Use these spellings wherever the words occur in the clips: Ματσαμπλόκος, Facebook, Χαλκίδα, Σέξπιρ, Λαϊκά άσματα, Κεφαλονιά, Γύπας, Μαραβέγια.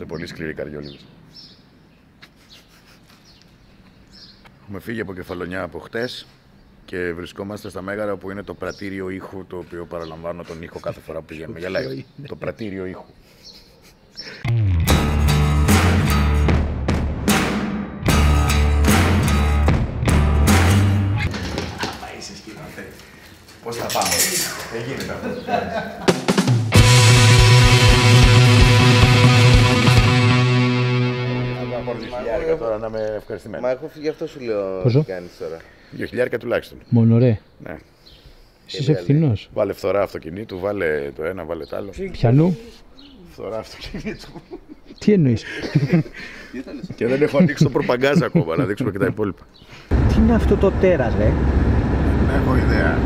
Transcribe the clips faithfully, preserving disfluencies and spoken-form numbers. Είμαστε πολύ σκληροί καριόλιδες. Έχουμε φύγει από Κεφαλονιά από χτες και βρισκόμαστε στα Μέγαρα, που είναι το πρατήριο ήχου, το οποίο παραλαμβάνω τον ήχο κάθε φορά που πηγαίνουμε. Γελάει. Το πρατήριο ήχου. Πώς θα πάμε, δεν γίνεται αυτό. Θα πάρω δύο χιλιάδες τώρα να είμαι ευχαριστημένο. Μα έχω, γι' αυτό σου λέω τι κάνεις τώρα. δύο χιλιάδες τουλάχιστον. Μόνο ρε. Ναι. Εσύ είσαι ευθυνός. Βάλε φθορά αυτοκινήτου, βάλε το ένα, βάλε το άλλο. Πιανού. Φθορά αυτοκινήτου. Τι εννοείς. Και δεν έχω ανοίξει το προπαγκάζ ακόμα, να δείξουμε και τα υπόλοιπα. Τι είναι αυτό το τέρας, ρε. Δεν έχω ιδέα.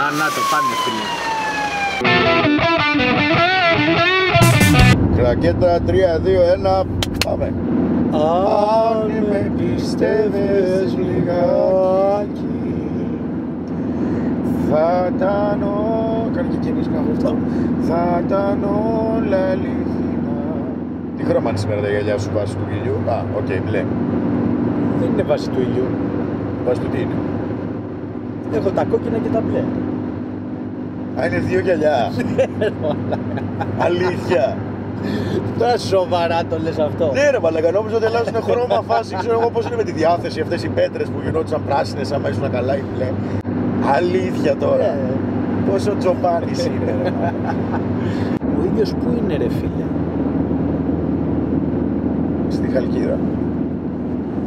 Α, να το πάμε φίλοι. Κρακέτρα, τρία, δύο, ένα, πάμε. Αν με πιστεύες λιγάκι, θα ήταν όλα... Κάνε και καινείς κάπου αυτό. Θα ήταν όλα αληθινά. Τι χρώμα είναι σήμερα τα γυαλιά σου, βάση του ηλιού? Α, οκ, μπλε. Δεν είναι βάση του ηλιού. Βάση του τι είναι? Έχω τα κόκκινα και τα μπλε. Α, είναι δύο γυαλιά. Αλήθεια. Τώρα σοβαρά το λες αυτό? Ναι ρε μαλακα, νόμιζα ότι αλλάζουν χρώμα φάση. Ξέρω εγώ πώς είναι με τη διάθεση, αυτές οι πέτρες που γινόντουσαν πράσινες άμα ήσουν καλά ή μπλε. Αλήθεια τώρα. Πόσο τσοπάνης είναι ρε. Ο ίδιος πού είναι ρε φίλε? Στη Χαλκίδα.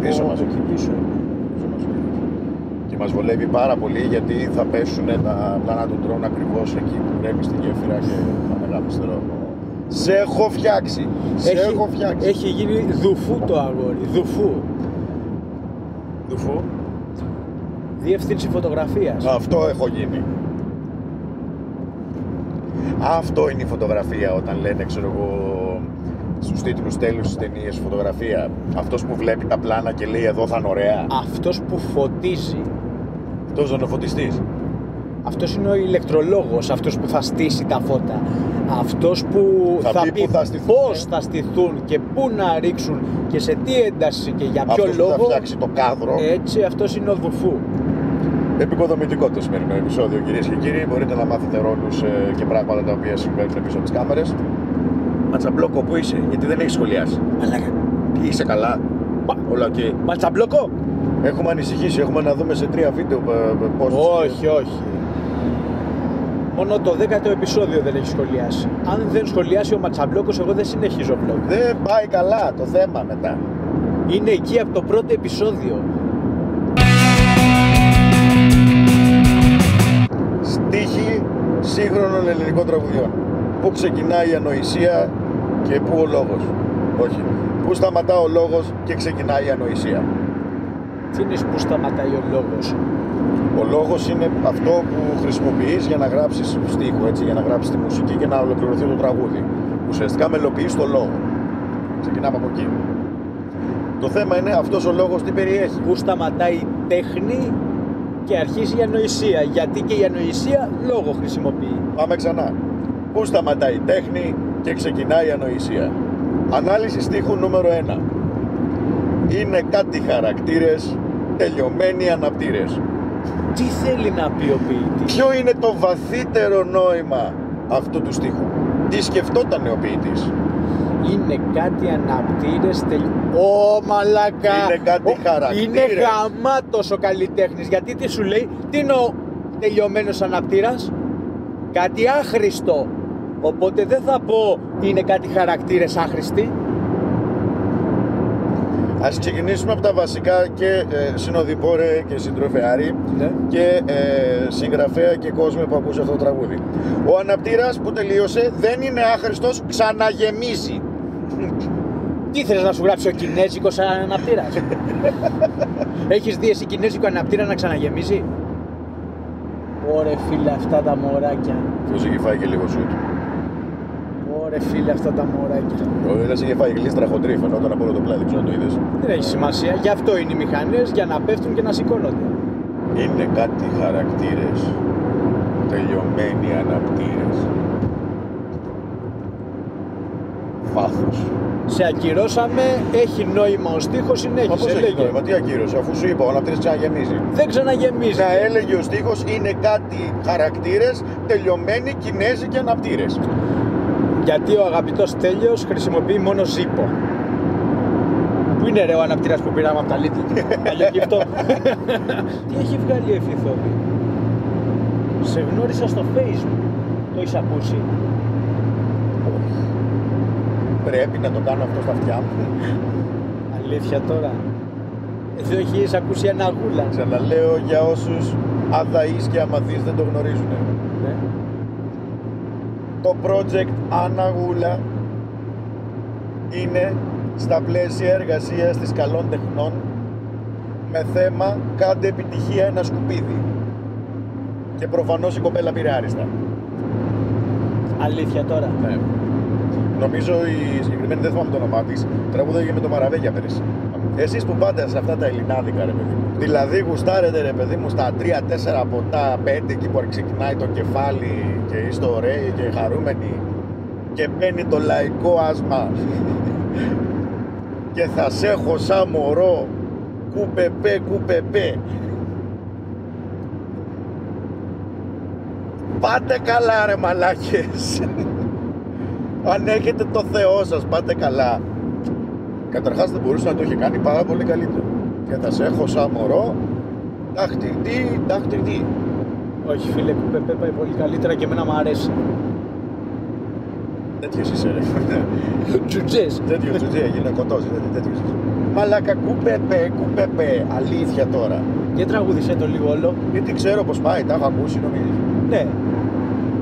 Πίσω μας εκεί πίσω. Μας βολεύει πάρα πολύ γιατί θα πέσουν τα πλάνα του ντρόουν ακριβώς εκεί που πρέπει στην γέφυρα και θα μεγαπιστερώ. Σε έχω φτιάξει! Σε έχει, έχω φτιάξει! Έχει γίνει δουφού το αγόρι, δουφού. Δουφού. Διεύθυνση φωτογραφίας. Αυτό έχω γίνει. Αυτό είναι η φωτογραφία όταν λένε, ξέρω εγώ, στους τίτλους τέλους της ταινίας φωτογραφία. Αυτός που βλέπει τα πλάνα και λέει εδώ θα είναι ωραία. Αυτός που φωτίζει. Αυτός δεν είναι ο φωτιστής. Αυτός είναι ο ηλεκτρολόγος, αυτός που θα στήσει τα φώτα. Αυτός που θα, θα πει, πει που θα στηθούν, πώς θα στηθούν και πού να ρίξουν και σε τι ένταση και για ποιο αυτός λόγο. Αυτός θα φτιάξει το κάδρο. Έτσι, αυτός είναι ο δουφού. Επικοδομητικό το σημερινό επεισόδιο, κυρίες και κύριοι. Μπορείτε να μάθετε ρόλους ε, και πράγματα τα οποία συμβαίνουν πίσω από τις κάμερες. Ματσαμπλόκο, πού είσαι? Γιατί δεν έχεις σχολιάσει. Μαλάκα. Είσαι καλά? Μα... Όλα οκ. Okay. Ματσαμπλόκο. Έχουμε ανησυχήσει, έχουμε να δούμε σε τρία βίντεο πώς... Όχι, όχι. Μόνο το δέκατο επεισόδιο δεν έχει σχολιάσει. Αν δεν σχολιάσει ο Ματσαμπλόκος, εγώ δεν συνεχίζω βλόγκ. Δεν πάει καλά το θέμα μετά. Είναι εκεί από το πρώτο επεισόδιο. Στίχη σύγχρονων ελληνικών τραγουδιών. Πού ξεκινάει η ανοησία και πού ο λόγος? Όχι. Πού σταματά ο λόγος και ξεκινάει η ανοησία? Τι είναι πού σταματάει ο λόγος? Ο λόγος είναι αυτό που χρησιμοποιείς για να γράψεις στίχο, έτσι, για να γράψεις τη μουσική και να ολοκληρωθεί το τραγούδι. Ουσιαστικά μελοποιείς το λόγο. Ξεκινάμε από εκεί. Το θέμα είναι αυτός ο λόγος τι περιέχει. Πού σταματάει η τέχνη και αρχίζει η ανοησία. Γιατί και η ανοησία λόγο χρησιμοποιεί. Πάμε ξανά. Πού σταματάει η τέχνη και ξεκινάει η ανοησία. Ανάλυση στίχου νούμερο ένα. Είναι κάτι χαρακτήρες, τελειωμένοι αναπτήρες. Τι θέλει να πει ο ποιητής? Ποιο είναι το βαθύτερο νόημα αυτού του στίχου? Τι σκεφτόταν ο ποιητής? Είναι κάτι αναπτήρες, τελειωμένοι. Ω μαλακά! Είναι κάτι ο... χαρακτήρες. Είναι γαμάτος ο καλλιτέχνης. Γιατί τι σου λέει? Τι είναι ο τελειωμένος αναπτήρας? Κάτι άχρηστο. Οπότε δεν θα πω είναι κάτι χαρακτήρες άχρηστοι. Ας ξεκινήσουμε από τα βασικά και ε, συνοδοιπόρε και συντροφεάρι, ναι. Και ε, συγγραφέα και κόσμο που ακούσε αυτό το τραγούδι. Ο αναπτήρας που τελείωσε δεν είναι άχρηστος, ξαναγεμίζει. Τι θέλεις να σου γράψει ο κινέζικος αναπτήρας? Έχεις δει εσύ κινέζικο αναπτήρα να ξαναγεμίζει? Ωρε φίλε αυτά τα μωράκια. Ποιος είχε φάει και λίγο σούτ. Ωρε φίλε αυτά τα μωράκια. Ο ένας είχε φάει γλίστρα χοντρή, φαινόταν από όλο το πλάι, ξέρω να το είδες. Δεν έχει σημασία, γι' αυτό είναι οι μηχανές, για να πέφτουν και να σηκώνονται. Είναι κάτι χαρακτήρες τελειωμένοι αναπτήρες. Βάθος. Σε ακυρώσαμε, έχει νόημα ο στίχος, συνέχισε. Μα πώς έχει νόημα, τι ακύρωσε, αφού σου είπα, ο αναπτήρες ξαναγεμίζει. Δεν ξαναγεμίζει. Να έλεγε ο στίχος, είναι κάτι χαρακτήρες, τελειωμένοι, Κινέζοι και αναπτήρες. Γιατί ο αγαπητός Τέλειος χρησιμοποιεί μόνο ζύπο. Πού είναι ρε ο αναπτήρας που πήραμε από τα λίτη, αλλιοκύπτω. Τι έχει βγάλει η Εφηθόπη. Σε γνώρισα στο Facebook, το έχεις ακούσει. Πρέπει να το κάνω αυτό στα αυτιά μου. Αλήθεια τώρα. Εδώ έχεις ακούσει ένα γούλα. Ξαναλέω για όσους αδαείς και αμαθείς δεν το γνωρίζουν. Ναι. Το project Αναγούλα είναι στα πλαίσια εργασίας της καλών τεχνών με θέμα κάντε επιτυχία ένα σκουπίδι. Και προφανώς η κοπέλα πήρε άριστα. Αλήθεια τώρα. Ναι. Νομίζω η συγκεκριμένη, δεν θυμάμαι το όνομά της, τραγούδαγε με το Μαραβέγια πέρυσι. Εσείς που πάτε σε αυτά τα ελληνάδικα ρε παιδί μου, δηλαδή γουστάρετε ρε παιδί μου στα τρία τέσσερα ποτά, πέντε εκεί που ξεκινάει το κεφάλι και είστε ωραίοι και χαρούμενοι και μπαίνει το λαϊκό άσμα και θα σε έχω σαν μωρό, κουπεπέ κουπεπέ. Πάτε καλά ρε μαλάκες. Αν έχετε το Θεό σας, πάτε καλά. Καταρχάς δεν μπορούσε να το είχε κάνει πάρα πολύ καλύτερο. Και θα σε έχω σαν μωρό, ταχτιρτή, ταχτιρτή. Όχι φίλε, κουπεπέ πάει πολύ καλύτερα και εμένα μου αρέσει. Τέτοιος είσαι ρε. Τζουτζές. Τέτοιος τζουτζέ, γυναικωτός, τέτοιος είσαι. Μαλάκα, κουπεπέ, κουπεπέ, αλήθεια τώρα. Και τραγούδισε το λίγο όλο. Γιατί ξέρω πως πάει, τα έχω ακούσει νομίζεις. Ναι.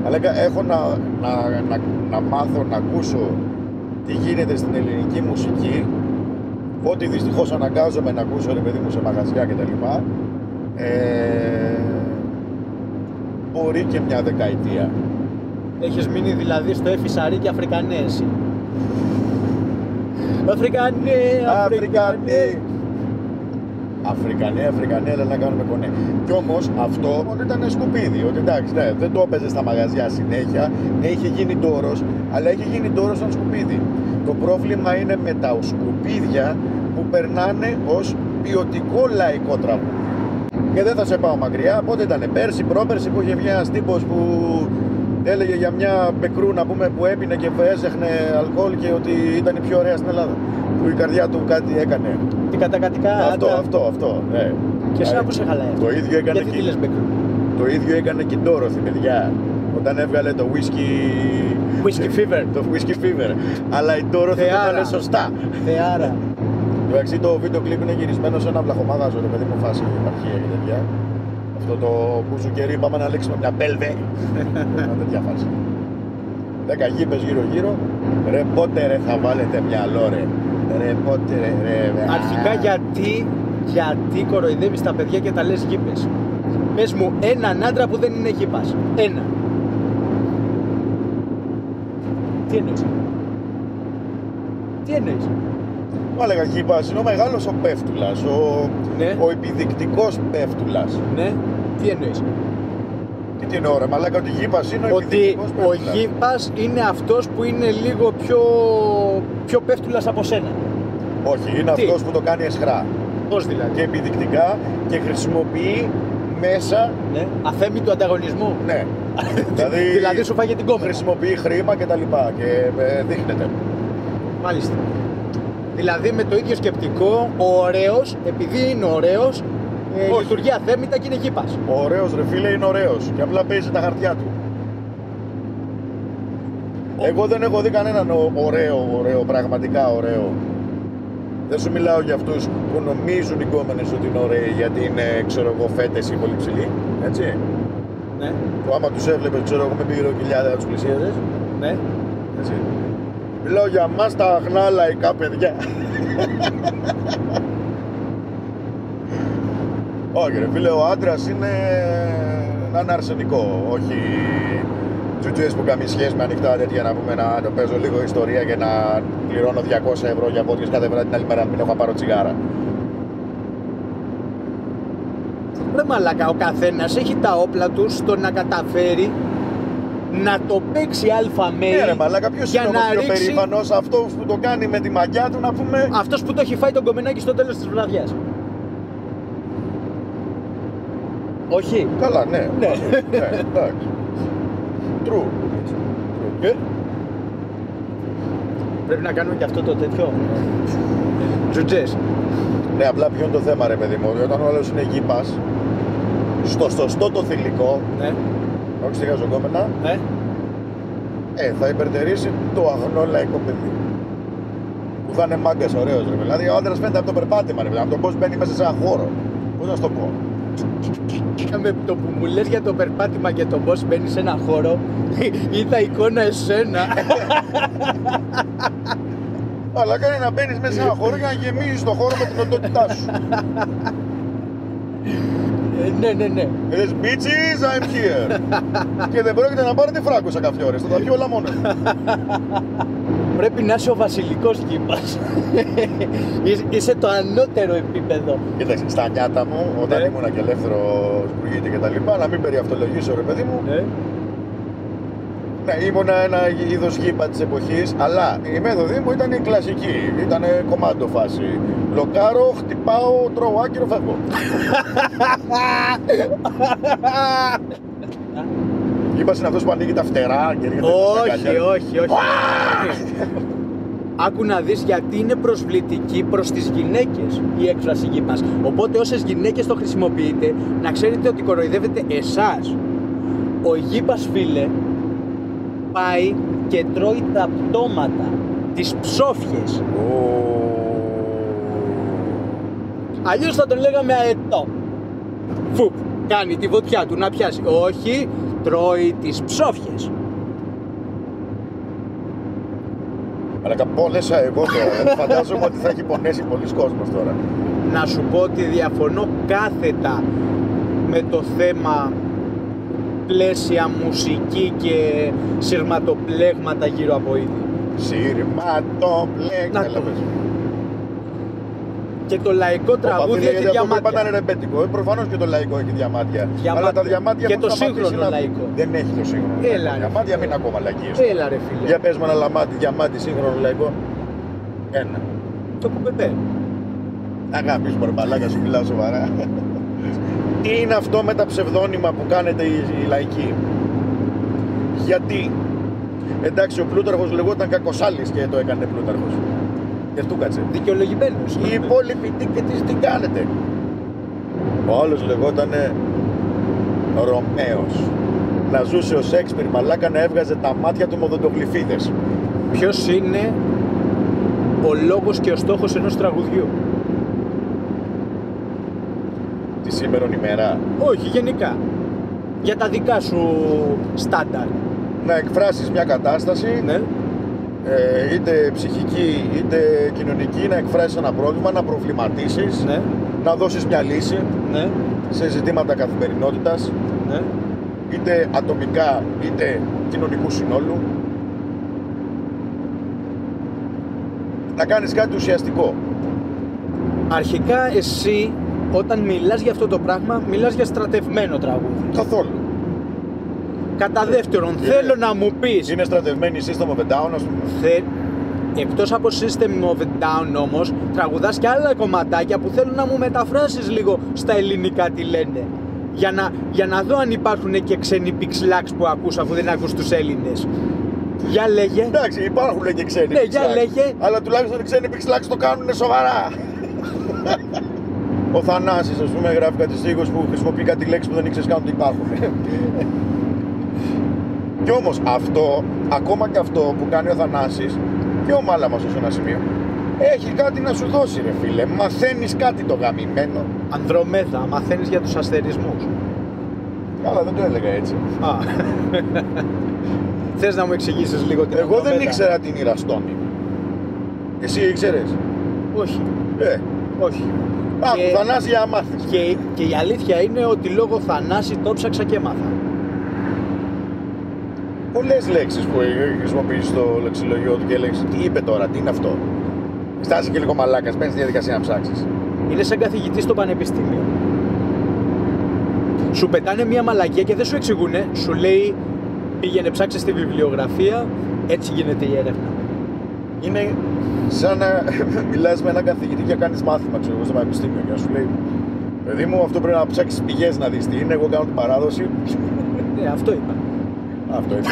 Αλλά έχω να, να, να, να μάθω, να ακούσω τι γίνεται στην ελληνική μουσική, ό,τι δυστυχώς αναγκάζομαι να ακούσω ρε παιδί μου σε μαγαζιά και τα λοιπά, ε, μπορεί και μια δεκαετία. Έχεις μείνει δηλαδή στο εφησαρί και Αφρικανέ εσύ. Αφρικανέ, Αφρικανέ. Αφρικανέ, Αφρικανέ, δεν να κάνουμε κονέ. Κι όμως αυτό ήταν σκουπίδι. Ότι εντάξει, ναι, δεν το έπαιζε στα μαγαζιά συνέχεια, ναι, είχε γίνει τόρος, αλλά είχε γίνει τόρος σαν σκουπίδι. Το πρόβλημα είναι με τα σκουπίδια που περνάνε ως ποιοτικό λαϊκό τραγούδι. Και δεν θα σε πάω μακριά, πότε ήταν πέρσι, πρόπερσι που είχε βγει ένας τύπος που έλεγε για μια πεκρού να πούμε που έπινε και έζεχνε αλκοόλ και ότι ήταν η πιο ωραία στην Ελλάδα. Που η καρδιά του κάτι έκανε. Τι κατακατικά. Αυτό, τα... αυτό, αυτό. Ναι. Και εσύ άκουσε χαλάει. Το ίδιο έκανε και. Το ίδιο έκανε και η Ντόροφη, παιδιά. Όταν έβγαλε το whisky. Whisky fever. Το whisky fever. Αλλά η Ντόροφη έκανε σωστά. Θεάρα. Εντάξει, το βίντεο κλίπ είναι γυρισμένο σε ένα βλαχομάδαζο, το παιδί μου φάση στην επαρχία και τέτοια. Αυτό το μπουζουκερί πάμε να λέξουμε μια μπέλβε. Μια τέτοια φάση. Δέκα γήπες γύρω-γύρω. Ρε πότε ρε θα βάλετε μυαλό ρε. Ρε, πότε, ρε, ρε, αρχικά γιατί, γιατί κοροϊδεύεις τα παιδιά και τα λες γήπες. Πες μου έναν άντρα που δεν είναι γήπας. Ένα. Τι εννοείς. Τι εννοείς. Μα έλεγα γήπας, είναι ο μεγάλος ο πέφτουλας, ο, ναι. Ο επιδεικτικός πέφτουλας. Ναι, τι εννοείς. Και τι εννοώ ρε μαλάκα, ότι γήπας είναι ο επιδεικτικός πέφτουλας. Ο γήπας είναι αυτός που είναι λίγο πιο... πιο πέφτουλας από σένα. Όχι, είναι αυτός που το κάνει εσχρά. Πώς δηλαδή. Και επιδεικτικά και χρησιμοποιεί μέσα... Ναι. Αθέμη του ανταγωνισμού. Ναι. δηλαδή, δηλαδή σου φάγε την κόμμα. Χρησιμοποιεί χρήμα και τα λοιπά και ε, δείχνεται. Μάλιστα. Δηλαδή με το ίδιο σκεπτικό, ο ωραίος, επειδή είναι ωραίος, ε, λειτουργεί αθέμητα και είναι γήπας. Ο ωραίος ρε φίλε είναι ωραίος και απλά παίζει τα χαρτιά του. Εγώ δεν έχω δει κανέναν ωραίο, ωραίο, πραγματικά ωραίο. Δεν σου μιλάω για αυτούς που νομίζουν οι κόμενες ότι είναι ωραίοι γιατί είναι, ξέρω εγώ, φέτες ή πολύ ψηλοί, έτσι. Ναι. Που άμα τους έβλεπες, ξέρω εγώ, με πήρε χιλιάδες τους πλησίαζες. Ναι. Έτσι. Μιλάω για μας τα αχνά λαϊκά παιδιά. Όχι ρε φίλε, ο άντρας είναι έναν αρσενικό, όχι... Τσουτσουές που καμία σχέση με ανοιχτά τέτοια να πούμε να το παίζω λίγο ιστορία και να πληρώνω διακόσια ευρώ για βότιες κάθε βράδυ την άλλη μέρα να μην έχω να πάρω τσιγάρα. Ρε μαλάκα, ο καθένας έχει τα όπλα του στο να καταφέρει να το παίξει αλφα μέι. Ναι, ρε μαλάκα, ποιος είναι όμως πιο περήφανος? Αυτός που το κάνει με τη μαγιά του, να πούμε. Αυτός που το έχει φάει τον κομμενάκι στο τέλος της βραδιάς. Όχι. Καλά, ναι. Ναι, ναι, εντάξει. True. Okay. Πρέπει να κάνουμε και αυτό το τέτοιο. Τζουτζές. Ναι, απλά ποιο είναι το θέμα, ρε παιδί μου? Όταν ο άλλος είναι γύπας, στο σωστό το θηλυκό, ναι, όχι στη γαζοκόμενα, ναι, ε, θα υπερτερήσει το αγνό λαϊκό παιδί. Που θα είναι μάγκας ωραίος, ρε. Δηλαδή ο άντρας φαίνεται από το περπάτημα, ρε. Από τον πώς μπαίνει μέσα σε ένα χώρο. Πώς να σου το πω? Με το που μου λες για το περπάτημα και το πώς μπαίνει σε ένα χώρο, είδα εικόνα εσένα. Αλλά κάνει να μπαίνεις μέσα σε ένα χώρο για να γεμίζεις το χώρο με την οντότητά σου. Ναι, ναι, ναι. Λες, bitches, I'm here. Και δεν πρόκειται να πάρετε φράγκο σαν καφιόρες, θα τα πιω όλα μόνο. Πρέπει να είσαι ο βασιλικός Γύπας. Είσαι το ανώτερο επίπεδο. Κοίταξε, στα νιάτα μου, όταν ναι, ήμουν και ελεύθερος υπουργήτη και τα λοιπά, να μην περιαυτολογήσω, ρε παιδί μου. Ναι. Ναι, ήμουν ένα είδος γύπα της εποχής, αλλά η μέθοδη μου ήταν η κλασική. Ήταν κομμάντο φάση. Λοκάρω, χτυπάω, τρώω άκυρο, φεύγω. Γύπας είναι αυτός που ανοίγει τα φτερά και έρχεται. Όχι, όχι, όχι. Άκου να δεις γιατί είναι προσβλητική προς τις γυναίκες η έκφραση γύπας. Οπότε όσες γυναίκες το χρησιμοποιείτε, να ξέρετε ότι κοροϊδεύετε εσάς. Ο γύπας, φίλε, πάει και τρώει τα πτώματα, τις ψόφιες. Αλλιώς θα τον λέγαμε αετό. Φουπ, κάνει τη βοτιά του να πιάσει. Όχι, τρώει τις ψόφιες. Αλλά πολλές, εγώ το φαντάζομαι ότι θα έχει πονέσει πολλοί κόσμος τώρα. Να σου πω ότι διαφωνώ κάθετα με το θέμα πλαίσια, μουσική και σειρματοπλέγματα γύρω από είδη. Σειρματοπλέγματα. Και το λαϊκό τραγούδι έχει διαμάτια. Πάντα είναι ρεμπέτικο. Προφανώς και το λαϊκό έχει διαμάτια. διαμάτια. Αλλά τα διαμάτια και το σύγχρονο λαϊκό. Δεν έχει το σύγχρονο. Έλα, διαμάτια μην είναι ακόμα λαϊκή. Έλα, ρε φίλε. Για πες μου ένα λαμάτι, διαμάτι, σύγχρονο λαϊκό. Ένα. Το κουμπεπέ. Αγάπης μου, ρε μαλάκα, σου μιλάω σοβαρά. Τι είναι αυτό με τα ψευδόνυμα που κάνετε οι, οι λαϊκοί? Γιατί? Εντάξει, ο Πλούταρχος λεγόταν Κακοσάλης και το έκανε Πλούταρχος. Και του κάτσε. Δικαιολογημένος. Οι υπόλοιποι τι, τι, τι κάνετε? Ο άλλος λεγότανε Ρωμαίος. Να ζούσε ο Σέξπιρ, μαλάκα, να έβγαζε τα μάτια του με οδοντογλυφίδες. Ποιος είναι ο λόγος και ο στόχος ενός τραγουδιού? Τη σήμερον ημέρα. Όχι, γενικά. Για τα δικά σου στάνταρ. Να εκφράσεις μια κατάσταση, ναι, ε, είτε ψυχική είτε κοινωνική, να εκφράσεις ένα πρόβλημα, να προβληματίσεις, ναι, να δώσεις μια λύση, ναι, σε ζητήματα καθημερινότητας, ναι, είτε ατομικά είτε κοινωνικού συνόλου. Να κάνεις κάτι ουσιαστικό. Αρχικά εσύ, όταν μιλάς για αυτό το πράγμα, μιλάς για στρατευμένο τραγούδι. Καθόλου. Κατά δεύτερον, yeah, θέλω να μου πεις. Είναι στρατευμένη η System of a Down, ας πούμε. Θε... Εκτός από System of a Down όμως, τραγουδάς και άλλα κομματάκια που θέλω να μου μεταφράσεις λίγο στα ελληνικά τι λένε. Για να, για να δω αν υπάρχουν και ξένοι πιξλάξ που ακούς, αφού δεν ακούς τους Έλληνες. Για λέγε. Εντάξει, υπάρχουν και ξένοι, ναι, για λέγε. Αλλά τουλάχιστον οι ξένοι πιξλάξ το κάνουν σοβαρά. Ο Θανάσης, ας πούμε, γράφει κάτι στίχος που χρησιμοποιεί κάτι λέξη που δεν ήξερες καν ότι υπάρχουν. Κι όμως αυτό, ακόμα και αυτό που κάνει ο Θανάσης και ο Μάλαμας ως ένα σημείο, έχει κάτι να σου δώσει, ρε φίλε. Μαθαίνεις κάτι το γαμημένο. Ανδρομέδα, μαθαίνεις για τους αστερισμούς. Καλά, δεν το έλεγα έτσι. Α. Θες να μου εξηγήσεις λίγο την Ανδρομέδα? Εγώ δεν ήξερα την Ιραστόνη. Εσύ ήξερες? Όχι. Ε. Όχι. Α, και, Θανάση, για να μάθεις. Και, και η αλήθεια είναι ότι λόγω Θανάση το ψάξα και μάθα. Πολλές λέξεις που χρησιμοποιείς στο λεξιλογιό του και λέξεις τι είπε τώρα, τι είναι αυτό. Στάζει και λίγο μαλάκας, παίρνεις τη διαδικασία να ψάξεις. Είναι σαν καθηγητής στο πανεπιστήμιο. σου πετάνε μια μαλακία και δεν σου εξηγούνε. Σου λέει πήγαινε ψάξε στη βιβλιογραφία, έτσι γίνεται η έρευνα. Είναι σαν να μιλάς με έναν καθηγητή και κάνεις μάθημα, ξέρω εγώ, στο πανεπιστήμιο. Και σου λέει, παιδί μου, αυτό πρέπει να ψάξεις πηγές να δεις τι είναι. Εγώ κάνω την παράδοση. Ναι, αυτό είπα. Αυτό είπα.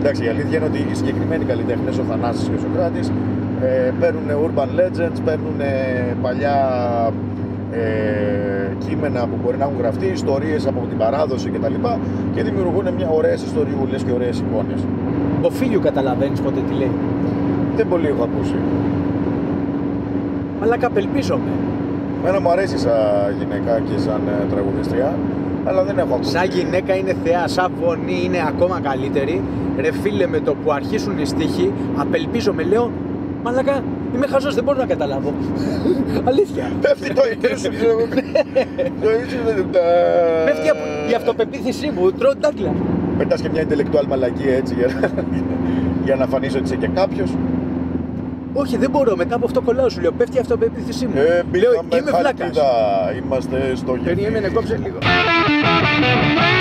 Εντάξει, η αλήθεια είναι ότι οι συγκεκριμένοι καλλιτέχνες, ο Θανάσης και ο Σοκράτης, ε, παίρνουν urban legends, παίρνουν παλιά ε, κείμενα που μπορεί να έχουν γραφτεί, ιστορίες από την παράδοση κτλ. Και, και δημιουργούν μια ωραίες ιστοριούλες και ωραίες εικόνες. Ο Φίλιου καταλαβαίνεις ποτέ τι λέει? Δεν πολύ έχω ακούσει. Αλλά καπελπίζομαι. Εμένα μου αρέσει σαν γυναίκα και σαν τραγουδιστρία. Αλλά δεν έχω ακούσει. Σαν γυναίκα είναι θεά, σαν φωνή είναι ακόμα καλύτερη. Ρε φίλε, με το που αρχίσουν οι στίχοι, απελπίζομαι, λέω, μαλάκα, είμαι χαζός, δεν μπορώ να καταλάβω. Αλήθεια. Πέφτει το ίδιο. Το ίδιο δεν το. Πέφτει η αυτοπεποίθησή μου, τρώω τάκλα. Πετάς και μια intellectual μαλακία έτσι για να φανίσω ότι είσαι και κάποιος. Όχι, δεν μπορώ. Μετά από αυτό κολλάω, σου λέω. Πέφτει η αυτοπεποίθησή μου. Ε, λέω, είμαι βλάκας. Χαλκίδα, είμαστε στο γεφύρι. Περίμενε, κόψε λίγο.